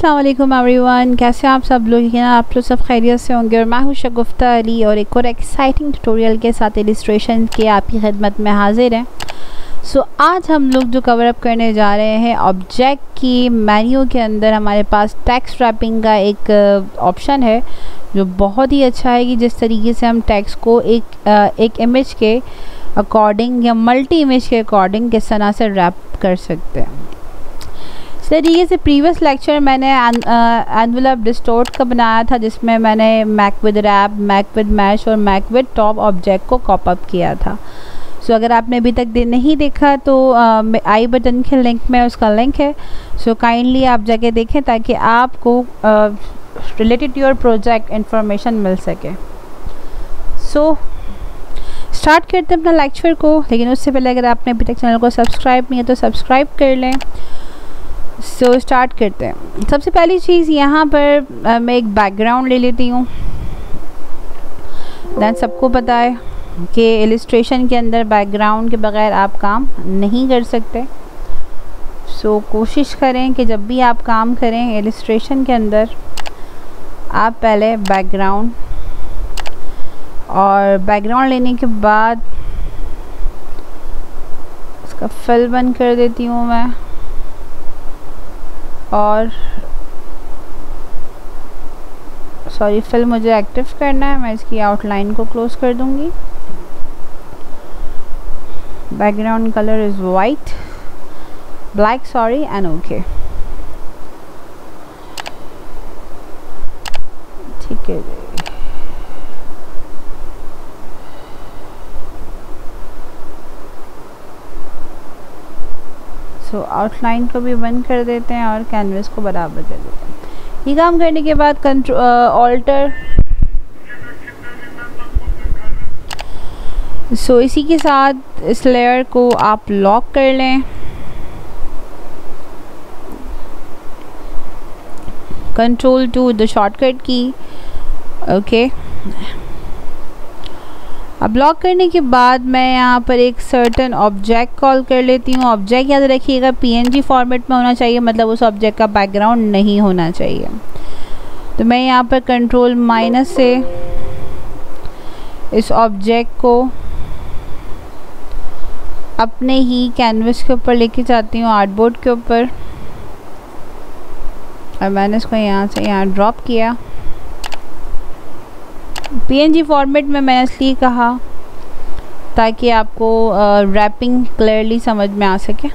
अस्सलाम वालेकुम एवरीवन, कैसे आप सब लोग हैं? आप लोग सब खैरियत से होंगे और मैं हूँ शगुफ्ता अली और एक और एक्साइटिंग ट्यूटोरियल के साथ इलस्ट्रेशन के आपकी खिदमत में हाजिर हैं। सो आज हम लोग जो कवर अप करने जा रहे हैं, ऑब्जेक्ट की मेन्यू के अंदर हमारे पास टेक्स्ट रैपिंग का एक ऑप्शन है जो बहुत ही अच्छा है कि जिस तरीके से हम टेक्स्ट को एक इमेज के अकॉर्डिंग या मल्टी इमेज के अकॉर्डिंग किस तरह से रैप कर सकते हैं। तरीके से प्रीवियस लेक्चर मैंने एनवलप डिस्टोर्ट का बनाया था जिसमें मैंने make with rap, make with mesh और मैक विद टॉप ऑब्जेक्ट को कॉप अप किया था। सो अगर आपने अभी तक नहीं देखा तो आई बटन के लिंक में उसका लिंक है, सो काइंडली आप जाके देखें ताकि आपको related to your project information मिल सके। सो स्टार्ट करते हैं अपना लेक्चर को, लेकिन उससे पहले अगर आपने अभी तक चैनल को सब्सक्राइब नहीं है तो सब्सक्राइब कर लें। सो स्टार्ट करते हैं। सबसे पहली चीज़ यहाँ पर मैं एक बैकग्राउंड ले लेती हूँ। दैन सबको पता है कि इलस्ट्रेशन के अंदर बैकग्राउंड के बगैर आप काम नहीं कर सकते। सो कोशिश करें कि जब भी आप काम करें इलस्ट्रेशन के अंदर, आप पहले बैकग्राउंड और बैकग्राउंड लेने के बाद इसका फिल बंद कर देती हूँ मैं और सॉरी फिल मुझे एक्टिव करना है। मैं इसकी आउटलाइन को क्लोज कर दूंगी। Background colour is white, black sorry, and okay. ठीक है, सो आउटलाइन को भी बंद कर देते हैं और कैनवस को बराबर कर देते हैं। ये काम करने के बाद ऑल्टर। सो इसी के साथ इस लेयर को आप लॉक कर लें। Control 2 the shortcut key. Okay, अब लॉक करने के बाद मैं यहाँ पर एक सर्टेन ऑब्जेक्ट कॉल कर लेती हूँ। ऑब्जेक्ट याद रखिएगा PNG फॉर्मेट में होना चाहिए, मतलब उस ऑब्जेक्ट का बैकग्राउंड नहीं होना चाहिए। तो मैं यहाँ पर कंट्रोल- से इस ऑब्जेक्ट को अपने ही कैनवस के ऊपर लेके जाती हूँ, आर्टबोर्ड के ऊपर, और मैंने इसको यहाँ से यहाँ ड्रॉप किया। PNG फॉर्मेट में मैंने इसलिए कहा ताकि आपको रैपिंग क्लियरली समझ में आ सके।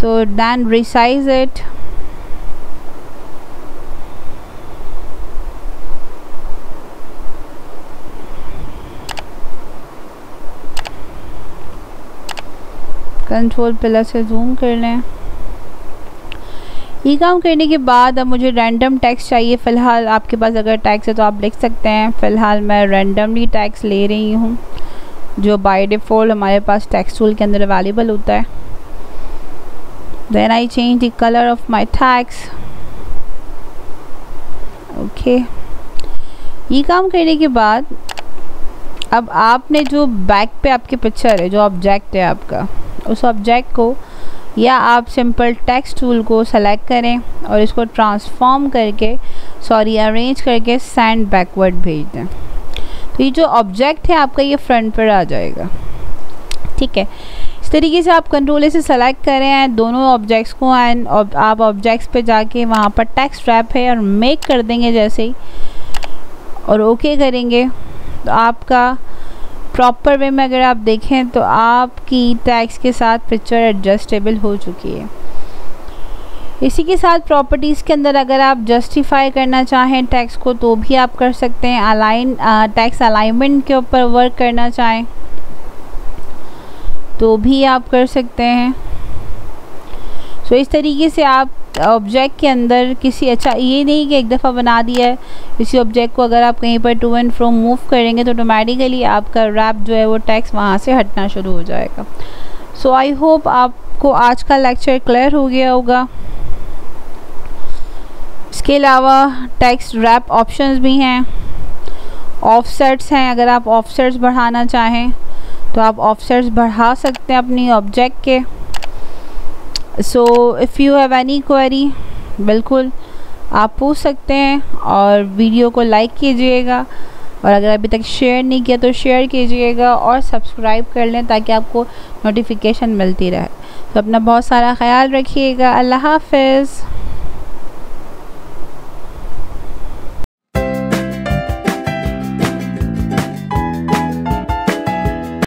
So then resize it. Control पिलर से जूम कर लें। ये काम करने के बाद अब मुझे रैंडम टैक्स चाहिए। फ़िलहाल आपके पास अगर टैक्स है तो आप लिख सकते हैं। फ़िलहाल मैं रैंडमली टैक्स ले रही हूँ जो बाय डिफ़ॉल्ट हमारे पास टैक्स टूल के अंदर अवेलेबल होता है। Then I change the colour of my text. Okay, ये काम करने के बाद अब आपने जो बैक पे आपकी पिक्चर है, जो ऑब्जेक्ट है आपका, उस ऑब्जेक्ट को या आप सिंपल टेक्स्ट टूल को सेलेक्ट करें और इसको ट्रांसफॉर्म करके अरेंज करके सैंड बैकवर्ड भेज दें। तो ये जो ऑब्जेक्ट है आपका, ये फ्रंट पर आ जाएगा। ठीक है, इस तरीके से आप कंट्रोल से सेलेक्ट करें दोनों ऑब्जेक्ट्स को एंड आप ऑब्जेक्ट्स पे जाके वहाँ पर टेक्स्ट रैप है और मेक कर देंगे जैसे ही, और ओके करेंगे तो आपका प्रॉपर वे में अगर आप देखें तो आपकी टैक्स के साथ पिक्चर एडजस्टेबल हो चुकी है। इसी के साथ प्रॉपर्टीज़ के अंदर अगर आप जस्टिफाई करना चाहें टैक्स को तो भी आप कर सकते हैं। अलाइन टैक्स अलाइनमेंट के ऊपर वर्क करना चाहें तो भी आप कर सकते हैं। सो इस तरीके से आप ऑब्जेक्ट के अंदर किसी, अच्छा ये नहीं कि एक दफ़ा बना दिया है, इसी ऑब्जेक्ट को अगर आप कहीं पर टू एंड फ्रो मूव करेंगे तो ऑटोमेटिकली आपका रैप जो है वो टैक्स वहाँ से हटना शुरू हो जाएगा। सो आई होप आपको आज का लेक्चर क्लियर हो गया होगा। इसके अलावा टैक्स रैप ऑप्शंस भी हैं, ऑफसेट्स हैं। अगर आप ऑफसेट्स बढ़ाना चाहें तो आप ऑफसेट्स बढ़ा सकते हैं अपनी ऑब्जेक्ट के। So if you have any query बिल्कुल आप पूछ सकते हैं। और वीडियो को लाइक कीजिएगा, और अगर अभी तक शेयर नहीं किया तो शेयर कीजिएगा, और सब्सक्राइब कर लें ताकि आपको नोटिफिकेशन मिलती रहे। तो अपना बहुत सारा ख्याल रखिएगा। अल्लाह हाफ़िज़।